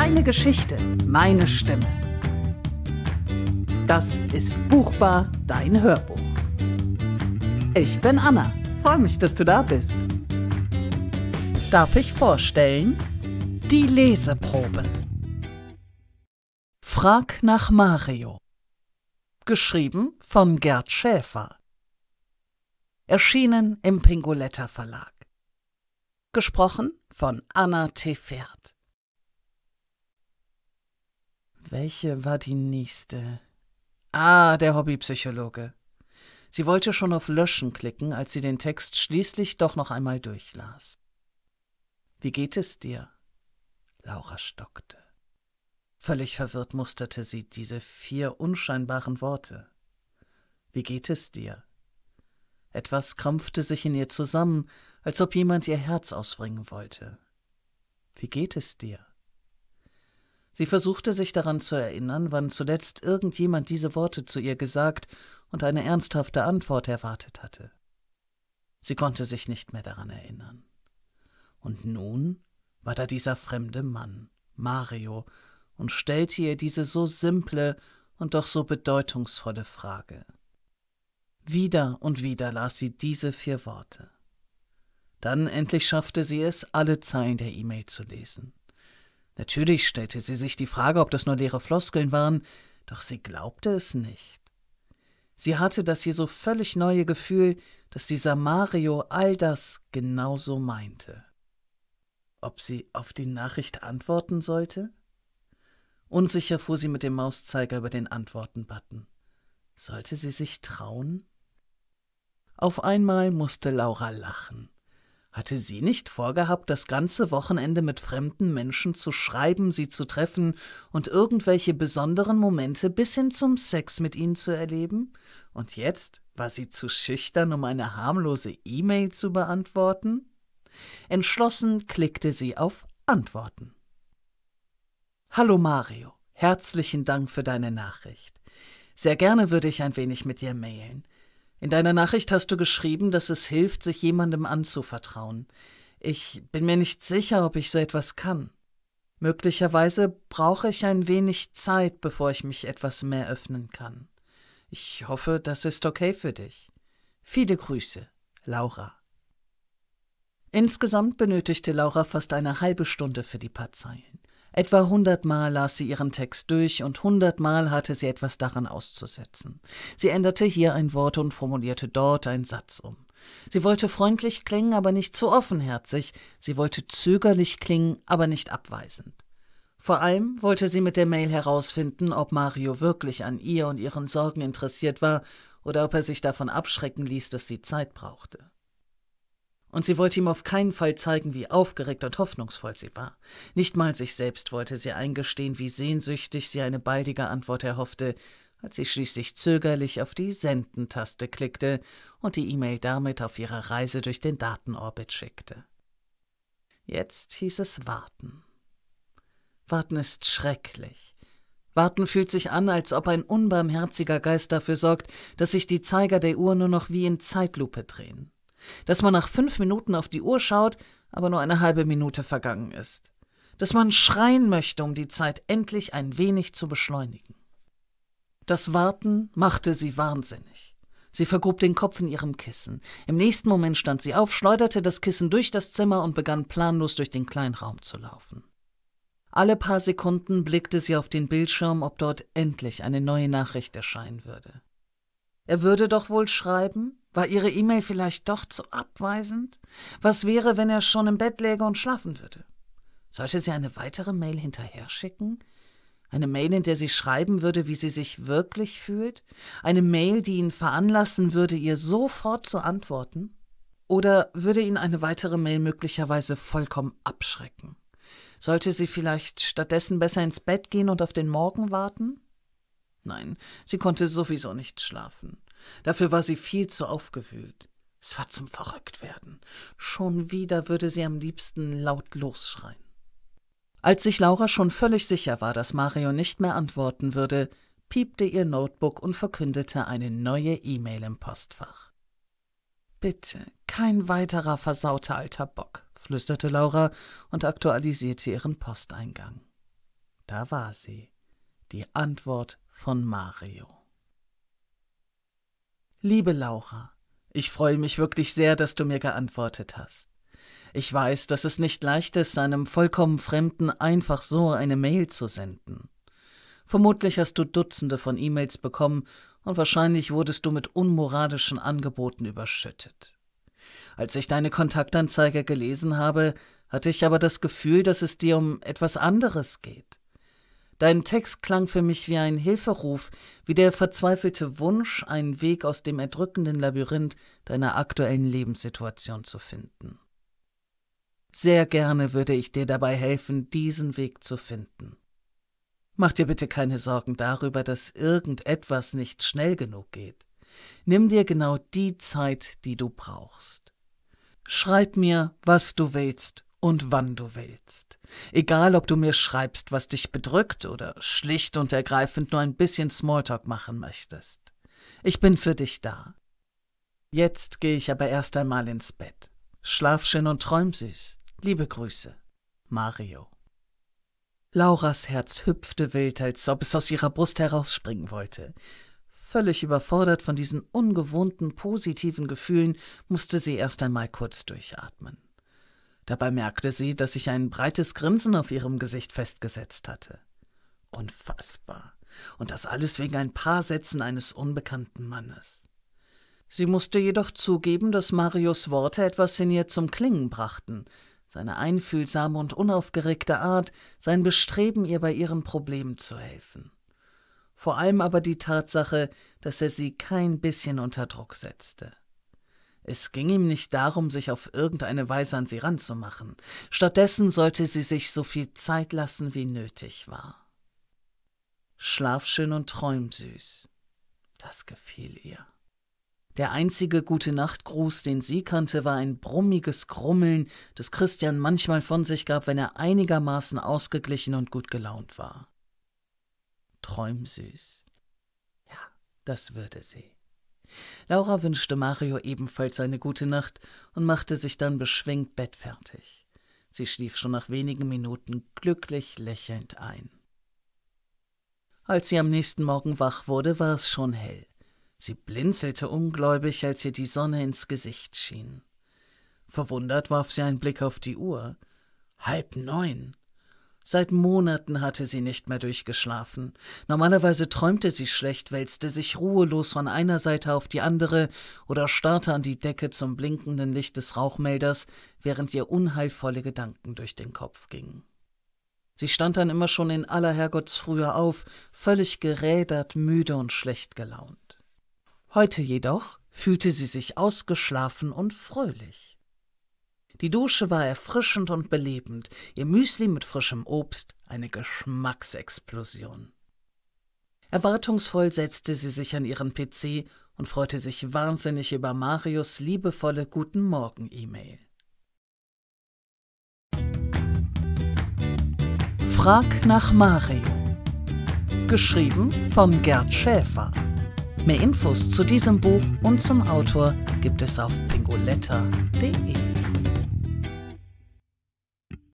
Deine Geschichte, meine Stimme. Das ist Buchbar, dein Hörbuch. Ich bin Anna. Freue mich, dass du da bist. Darf ich vorstellen? Die Leseprobe. Frag nach Mario. Geschrieben von Gerd Schäfer. Erschienen im Pinguletta Verlag. Gesprochen von Anna Tefert. Welche war die nächste? Der Hobbypsychologe. Sie wollte schon auf Löschen klicken, als sie den Text schließlich doch noch einmal durchlas. »Wie geht es dir?« Laura stockte. Völlig verwirrt musterte sie diese 4 unscheinbaren Worte. »Wie geht es dir?« Etwas krampfte sich in ihr zusammen, als ob jemand ihr Herz auswringen wollte. »Wie geht es dir?« Sie versuchte sich daran zu erinnern, wann zuletzt irgendjemand diese Worte zu ihr gesagt und eine ernsthafte Antwort erwartet hatte. Sie konnte sich nicht mehr daran erinnern. Und nun war da dieser fremde Mann, Mario, und stellte ihr diese so simple und doch so bedeutungsvolle Frage. Wieder und wieder las sie diese 4 Worte. Dann endlich schaffte sie es, alle Zeilen der E-Mail zu lesen. Natürlich stellte sie sich die Frage, ob das nur leere Floskeln waren, doch sie glaubte es nicht. Sie hatte das hier so völlig neue Gefühl, dass dieser Mario all das genauso meinte. Ob sie auf die Nachricht antworten sollte? Unsicher fuhr sie mit dem Mauszeiger über den Antworten-Button. Sollte sie sich trauen? Auf einmal musste Laura lachen. Hatte sie nicht vorgehabt, das ganze Wochenende mit fremden Menschen zu schreiben, sie zu treffen und irgendwelche besonderen Momente bis hin zum Sex mit ihnen zu erleben? Und jetzt war sie zu schüchtern, um eine harmlose E-Mail zu beantworten? Entschlossen klickte sie auf Antworten. »Hallo Mario, herzlichen Dank für deine Nachricht. Sehr gerne würde ich ein wenig mit dir mailen. In deiner Nachricht hast du geschrieben, dass es hilft, sich jemandem anzuvertrauen. Ich bin mir nicht sicher, ob ich so etwas kann. Möglicherweise brauche ich ein wenig Zeit, bevor ich mich etwas mehr öffnen kann. Ich hoffe, das ist okay für dich. Viele Grüße, Laura.« Insgesamt benötigte Laura fast eine halbe Stunde für die paar Zeilen. Etwa 100-mal las sie ihren Text durch und 100-mal hatte sie etwas daran auszusetzen. Sie änderte hier ein Wort und formulierte dort einen Satz um. Sie wollte freundlich klingen, aber nicht zu offenherzig. Sie wollte zögerlich klingen, aber nicht abweisend. Vor allem wollte sie mit der Mail herausfinden, ob Mario wirklich an ihr und ihren Sorgen interessiert war oder ob er sich davon abschrecken ließ, dass sie Zeit brauchte. Und sie wollte ihm auf keinen Fall zeigen, wie aufgeregt und hoffnungsvoll sie war. Nicht mal sich selbst wollte sie eingestehen, wie sehnsüchtig sie eine baldige Antwort erhoffte, als sie schließlich zögerlich auf die Senden-Taste klickte und die E-Mail damit auf ihre Reise durch den Datenorbit schickte. Jetzt hieß es warten. Warten ist schrecklich. Warten fühlt sich an, als ob ein unbarmherziger Geist dafür sorgt, dass sich die Zeiger der Uhr nur noch wie in Zeitlupe drehen. Dass man nach 5 Minuten auf die Uhr schaut, aber nur eine halbe Minute vergangen ist. Dass man schreien möchte, um die Zeit endlich ein wenig zu beschleunigen. Das Warten machte sie wahnsinnig. Sie vergrub den Kopf in ihrem Kissen. Im nächsten Moment stand sie auf, schleuderte das Kissen durch das Zimmer und begann planlos durch den kleinen Raum zu laufen. Alle paar Sekunden blickte sie auf den Bildschirm, ob dort endlich eine neue Nachricht erscheinen würde. Er würde doch wohl schreiben? War ihre E-Mail vielleicht doch zu abweisend? Was wäre, wenn er schon im Bett läge und schlafen würde? Sollte sie eine weitere Mail hinterher schicken? Eine Mail, in der sie schreiben würde, wie sie sich wirklich fühlt? Eine Mail, die ihn veranlassen würde, ihr sofort zu antworten? Oder würde ihn eine weitere Mail möglicherweise vollkommen abschrecken? Sollte sie vielleicht stattdessen besser ins Bett gehen und auf den Morgen warten? Nein, sie konnte sowieso nicht schlafen. Dafür war sie viel zu aufgewühlt. Es war zum Verrücktwerden. Schon wieder würde sie am liebsten laut losschreien. Als sich Laura schon völlig sicher war, dass Mario nicht mehr antworten würde, piepte ihr Notebook und verkündete eine neue E-Mail im Postfach. »Bitte, kein weiterer versauter alter Bock«, flüsterte Laura und aktualisierte ihren Posteingang. Da war sie, die Antwort von Mario. Liebe Laura, ich freue mich wirklich sehr, dass du mir geantwortet hast. Ich weiß, dass es nicht leicht ist, einem vollkommen Fremden einfach so eine Mail zu senden. Vermutlich hast du Dutzende von E-Mails bekommen und wahrscheinlich wurdest du mit unmoralischen Angeboten überschüttet. Als ich deine Kontaktanzeige gelesen habe, hatte ich aber das Gefühl, dass es dir um etwas anderes geht. Dein Text klang für mich wie ein Hilferuf, wie der verzweifelte Wunsch, einen Weg aus dem erdrückenden Labyrinth deiner aktuellen Lebenssituation zu finden. Sehr gerne würde ich dir dabei helfen, diesen Weg zu finden. Mach dir bitte keine Sorgen darüber, dass irgendetwas nicht schnell genug geht. Nimm dir genau die Zeit, die du brauchst. Schreib mir, was du willst und wann du willst. Egal, ob du mir schreibst, was dich bedrückt oder schlicht und ergreifend nur ein bisschen Smalltalk machen möchtest. Ich bin für dich da. Jetzt gehe ich aber erst einmal ins Bett. Schlaf schön und träum süß. Liebe Grüße, Mario. Lauras Herz hüpfte wild, als ob es aus ihrer Brust herausspringen wollte. Völlig überfordert von diesen ungewohnten, positiven Gefühlen, musste sie erst einmal kurz durchatmen. Dabei merkte sie, dass sich ein breites Grinsen auf ihrem Gesicht festgesetzt hatte. Unfassbar. Und das alles wegen ein paar Sätzen eines unbekannten Mannes. Sie musste jedoch zugeben, dass Marios Worte etwas in ihr zum Klingen brachten. Seine einfühlsame und unaufgeregte Art, sein Bestreben, ihr bei ihren Problemen zu helfen. Vor allem aber die Tatsache, dass er sie kein bisschen unter Druck setzte. Es ging ihm nicht darum, sich auf irgendeine Weise an sie ranzumachen. Stattdessen sollte sie sich so viel Zeit lassen, wie nötig war. Schlaf schön und träum süß. Das gefiel ihr. Der einzige Gute-Nacht-Gruß, den sie kannte, war ein brummiges Grummeln, das Christian manchmal von sich gab, wenn er einigermaßen ausgeglichen und gut gelaunt war. Träum süß. Ja, das würde sie. Laura wünschte Mario ebenfalls eine gute Nacht und machte sich dann beschwingt bettfertig. Sie schlief schon nach wenigen Minuten glücklich lächelnd ein. Als sie am nächsten Morgen wach wurde, war es schon hell. Sie blinzelte ungläubig, als ihr die Sonne ins Gesicht schien. Verwundert warf sie einen Blick auf die Uhr. 8:30. Seit Monaten hatte sie nicht mehr durchgeschlafen. Normalerweise träumte sie schlecht, wälzte sich ruhelos von einer Seite auf die andere oder starrte an die Decke zum blinkenden Licht des Rauchmelders, während ihr unheilvolle Gedanken durch den Kopf gingen. Sie stand dann immer schon in aller Herrgottsfrühe auf, völlig gerädert, müde und schlecht gelaunt. Heute jedoch fühlte sie sich ausgeschlafen und fröhlich. Die Dusche war erfrischend und belebend, ihr Müsli mit frischem Obst eine Geschmacksexplosion. Erwartungsvoll setzte sie sich an ihren PC und freute sich wahnsinnig über Marios liebevolle Guten-Morgen-E-Mail. Frag nach Mario. Geschrieben von Gerd Schäfer. Mehr Infos zu diesem Buch und zum Autor gibt es auf pinguletta.de.